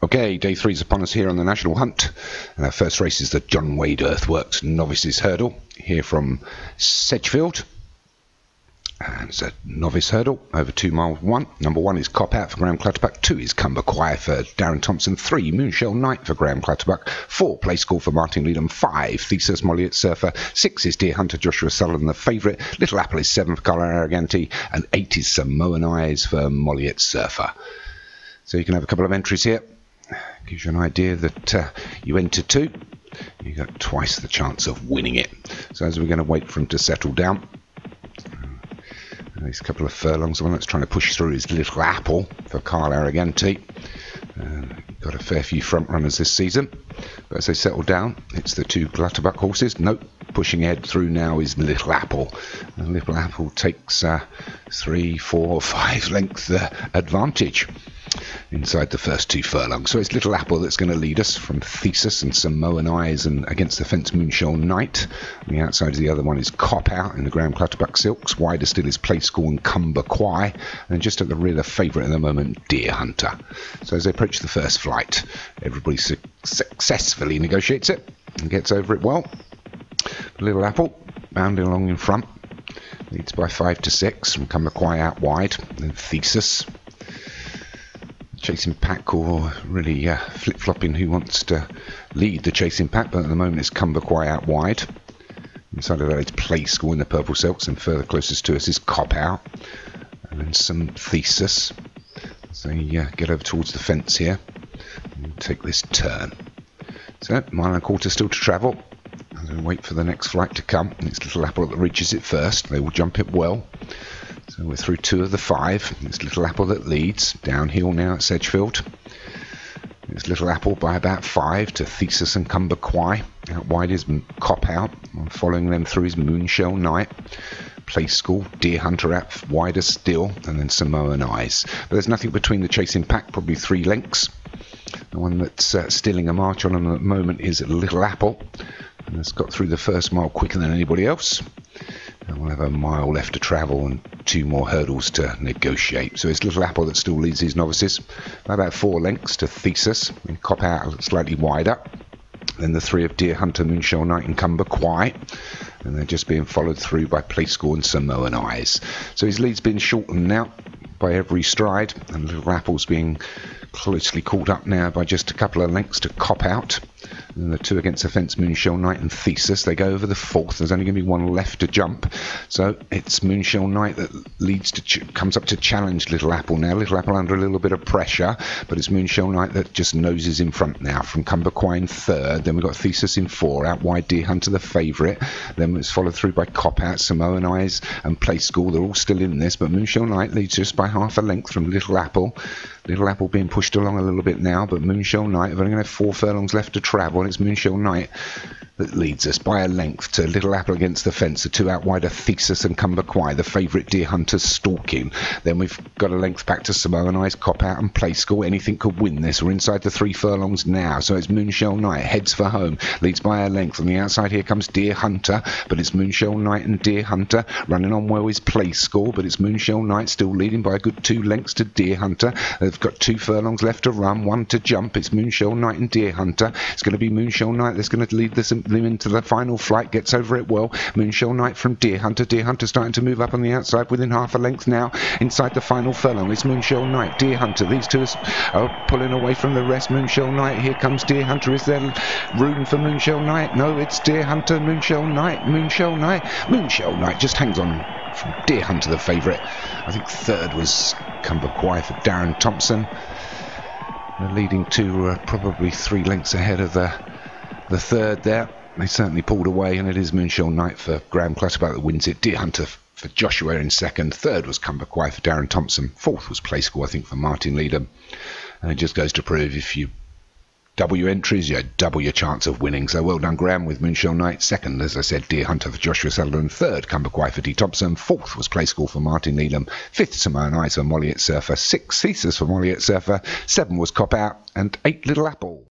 Okay, day three is upon us here on the National Hunt, and our first race is the John Wade Earthworks Novices Hurdle here from Sedgefield, and it's a novice hurdle over 2 miles. One, number one is Cop Out for Graham Clutterbuck, two is Cumber Quiet for Darren Thompson, three, Moonshell Night for Graham Clutterbuck, four, Play School for Martin Leedham, five, Thesis Mollyet Surfer, six is Deer Hunter Joshua Sullivan, the favourite, Little Apple is seven for Carl Arraganti, and eight is Samoan Eyes for Mollyet Surfer. So you can have a couple of entries here. Gives you an idea that you enter two, you got twice the chance of winning it. So as we're going to wait for him to settle down, these couple of furlongs, the one that's trying to push through is Little Apple for Carl Arraganti. Got a fair few front runners this season, but as they settle down, it's the two Clutterbuck horses. Nope, pushing ahead through now is Little Apple. And Little Apple takes 3, 4, 5 length advantage inside the first two furlongs. So it's Little Apple that's going to lead us from Thesis and Samoan Eyes, and against the fence Moonshell Night. On the outside of the other one is Cop Out in the Graham Clutterbuck silks. Wider still is Play School and Cumber Quay, and just at the rear the favourite at the moment, Deer Hunter. So as they approach the first flight, everybody successfully negotiates it and gets over it well. Little Apple bounding along in front, leads by 5 to 6 from Cumber Quay out wide, then Thesis. Chasing pack, or really flip-flopping who wants to lead the chasing pack, but at the moment it's Cumber Quay out wide. Inside of that is Play School in the purple silks, and further closest to us is Cop Out, and then some Thesis. So get over towards the fence here and take this turn. So mile and a quarter still to travel. I'm going to wait for the next flight to come, and it's Little Apple that reaches it first. They will jump it well. So we're through 2 of the 5. It's Little Apple that leads. Downhill now at Sedgefield. It's Little Apple by about 5 to Thesis and Cumber Quay. Out wide is Cop Out. Following them through is Moonshell Night. Play School, Deer Hunter out wider still, and then Samoan Eyes. But there's nothing between the chasing pack, probably 3 lengths. The one that's stealing a march on them at the moment is Little Apple, and it's got through the first mile quicker than anybody else. And we'll have a mile left to travel and 2 more hurdles to negotiate. So it's Little Apple that still leads these novices by about 4 lengths to Thesis, and Cop Out slightly wider. Then the 3 of Deer Hunter, Moonshell Night and Cumber Quay, and they're just being followed through by Play Score and Samoan Eyes. So his lead's been shortened now by every stride, and Little Apple's being closely called up now by just a couple of lengths to Cop Out. And the 2 against the fence, Moonshell Night and Thesis. They go over the 4th. There's only going to be 1 left to jump. So it's Moonshell Night that leads to comes up to challenge Little Apple now. Little Apple under a little bit of pressure, but it's Moonshell Night that just noses in front now from Cumber Quay in 3rd. Then we've got Thesis in 4. Out wide, Deer Hunter the favourite. Then it's followed through by Cop Out, Samoan Eyes and Play School. They're all still in this, but Moonshell Night leads just by half a length from Little Apple. Little Apple being pushed along a little bit now, but Moonshell Night, we're only going to have 4 furlongs left to travel, and it's Moonshell Night that leads us by a length to Little Apple against the fence. The 2 out wide are Thesis and Cumber Quay, the favourite Deer Hunter's stalking. Then we've got a length back to Samoan Eyes, Cop Out and Play School. Anything could win this. We're inside the 3 furlongs now, so it's Moonshell Night, heads for home, leads by a length. On the outside here comes Deer Hunter, but it's Moonshell Night and Deer Hunter. Running on well is Play School, but it's Moonshell Night still leading by a good 2 lengths to Deer Hunter. They've got 2 furlongs left to run, 1 to jump. It's Moonshell Night and Deer Hunter. It's going to be Moonshell Night that's going to lead this into the final flight, gets over it well. Moonshell Night from Deer Hunter. Deer Hunter starting to move up on the outside within half a length now. Inside the final furlong, it's Moonshell Night, Deer Hunter. These 2 are pulling away from the rest. Moonshell Night, here comes Deer Hunter. Is there room for Moonshell Night? No, it's Deer Hunter, Moonshell Night, Moonshell Night. Moonshell Night just hangs on from Deer Hunter, the favourite. I think 3rd was Cumber Quay for Darren Thompson. The leading 2 were probably 3 lengths ahead of the 3rd there. They certainly pulled away, and it is Moonshell Night for Graham Clutterbuck that wins it. Deer Hunter for Joshua in 2nd. 3rd was Cumber Quay for Darren Thompson. 4th was Play School, I think, for Martin Leedham. And it just goes to prove if you double your entries, you double your chance of winning. So well done, Graham, with Moonshell Night. 2nd, as I said, Deer Hunter for Joshua Sullivan. 3rd, Cumber Quay for D. Thompson. 4th was Play School for Martin Leedham. 5th, Samoan Eyes for Mollyet Surfer. 6th, Thesis for Mollyet Surfer. 7th was Cop Out. And 8th, Little Apple.